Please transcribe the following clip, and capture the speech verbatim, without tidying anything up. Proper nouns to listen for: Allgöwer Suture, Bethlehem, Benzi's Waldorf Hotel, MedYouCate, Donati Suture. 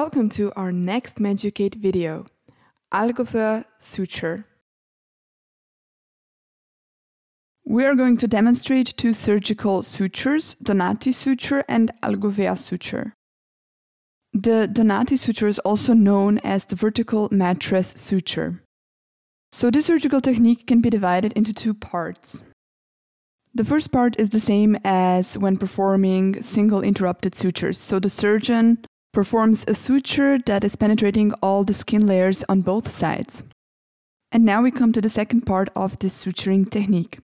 Welcome to our next MedYouCate video, Allgöwer Suture. We are going to demonstrate two surgical sutures, Donati Suture and Allgöwer Suture. The Donati Suture is also known as the vertical mattress suture. So this surgical technique can be divided into two parts. The first part is the same as when performing single interrupted sutures. So the surgeon performs a suture that is penetrating all the skin layers on both sides. And now we come to the second part of this suturing technique.